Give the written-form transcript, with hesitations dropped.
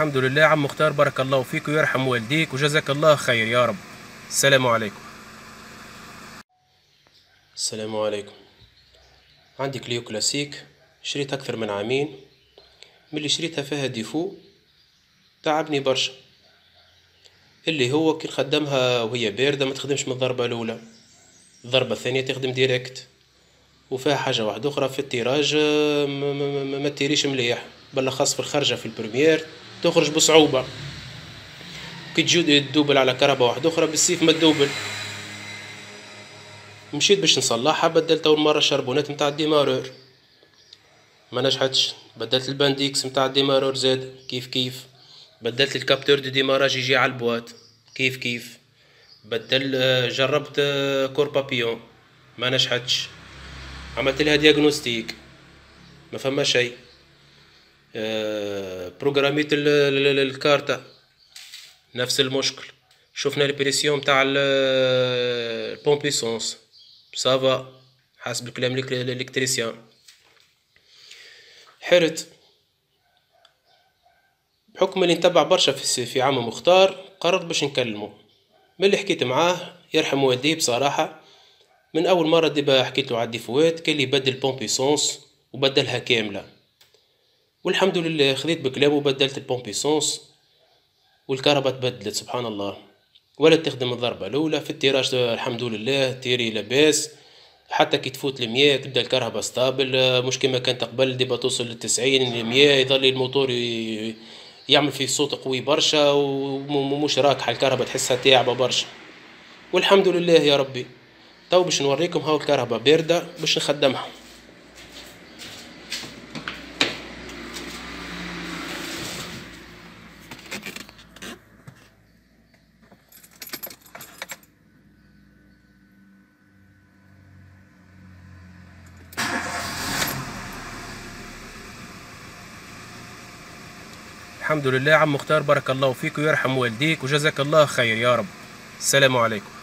الحمد لله. عم مختار بارك الله فيك ويرحم والديك وجزاك الله خير يا رب. السلام عليكم. السلام عليكم. عندي كليو كلاسيك شريت أكثر من عامين، ملي شريتها فيها ديفو تعبني برشا، اللي هو كي نخدمها وهي باردة ما تخدمش من الضربة الأولى، الضربة الثانية تخدم ديريكت، وفيها حاجة واحدة أخرى في التيراج ما تيريش مليح، بل خاص في الخرجة في البريمير تخرج بصعوبة، كي تجي تدوبل على كهربا واحدة أخرى بالسيف ما تدوبل. مشيت باش نصلحها، بدلت أول مرة الشربونات متاع الديمارور ما نجحتش، بدلت البانديكس متاع الديمارور زاد كيف كيف، بدلت الكابتور دي ديماراجي يجي على البواط كيف كيف، جربت كور بابيون ما نجحتش، عملت لها دياغنوستيك ما فما شيء، بروغراميت الكارتة نفس المشكل، شفنا البريسيون تاع البومبيسونس صافا حسب الكلام الالكتريسيان، حرت بحكم اللي نتبع برشا في عم مختار قررت باش نكلمه. ملي حكيت معاه يرحم والديه بصراحة، من أول مرة ديبا حكيت له على الديفوات كان لي يبدل بومبيسونس وبدلها كاملة، والحمد لله خذيت بكلامه وبدلت البومبيسونس والكهرباء تبدلت سبحان الله، ولا تخدم الضربة الأولى في التيراج الحمد لله تيري لاباس، حتى كي تفوت المية تبدا الكهرباء ستابل مش كما كانت قبل، ديما توصل للتسعين المية يظل الموتور يعمل فيه صوت قوي برشا ومش راكحة الكهرباء تحسها تاعبة برشا، والحمد لله يا ربي. تو باش نوريكم هاو الكهرباء باردة باش نخدمها. الحمد لله. عم مختار بارك الله فيك ويرحم والديك وجزاك الله خير يا رب. السلام عليكم.